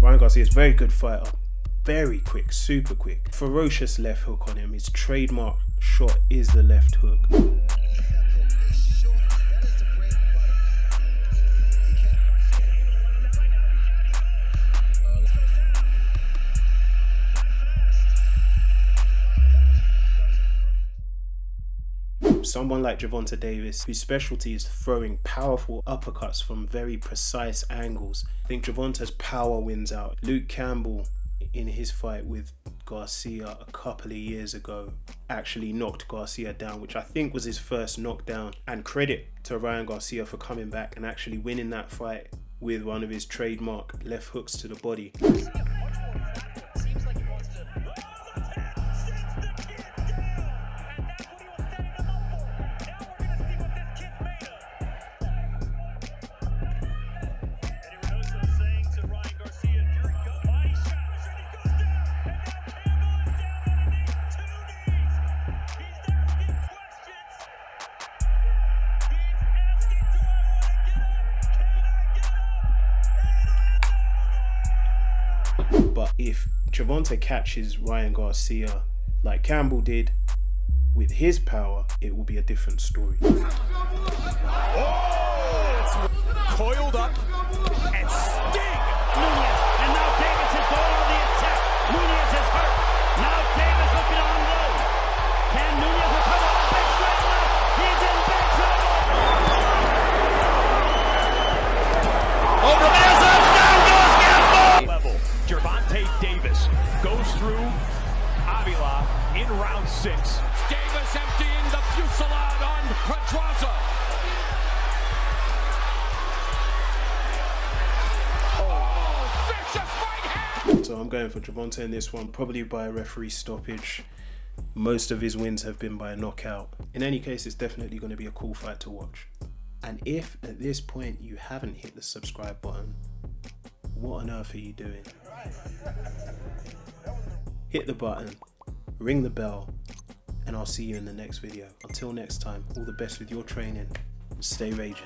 Ryan Garcia is a very good fighter. Very quick, super quick. Ferocious left hook on him. His trademark shot is the left hook. Someone like Gervonta Davis, whose specialty is throwing powerful uppercuts from very precise angles. I think Gervonta's power wins out. Luke Campbell, in his fight with Garcia a couple of years ago, actually knocked Garcia down, which I think was his first knockdown. And credit to Ryan Garcia for coming back and actually winning that fight with one of his trademark left hooks to the body. But if Gervonta catches Ryan Garcia like Campbell did with his power, it will be a different story. Oh, coiled up and sting Nunez, and now Davis is going on the attack. Nunez is hurt. Now Davis looking on low. Can Nunez recover? Big straight left. He's in big trouble. Oh, Ramirez up. Down goes Campbell. Level. Gervonta Davis goes through Avila in round 6. Davis emptying the fusillade on Pedraza. Oh, vicious right hand! So I'm going for Gervonta in this one, probably by a referee stoppage. Most of his wins have been by a knockout. In any case, it's definitely going to be a cool fight to watch. And if at this point you haven't hit the subscribe button, what on earth are you doing? Hit the button, ring the bell, and I'll see you in the next video. Until next time, all the best with your training. Stay raging.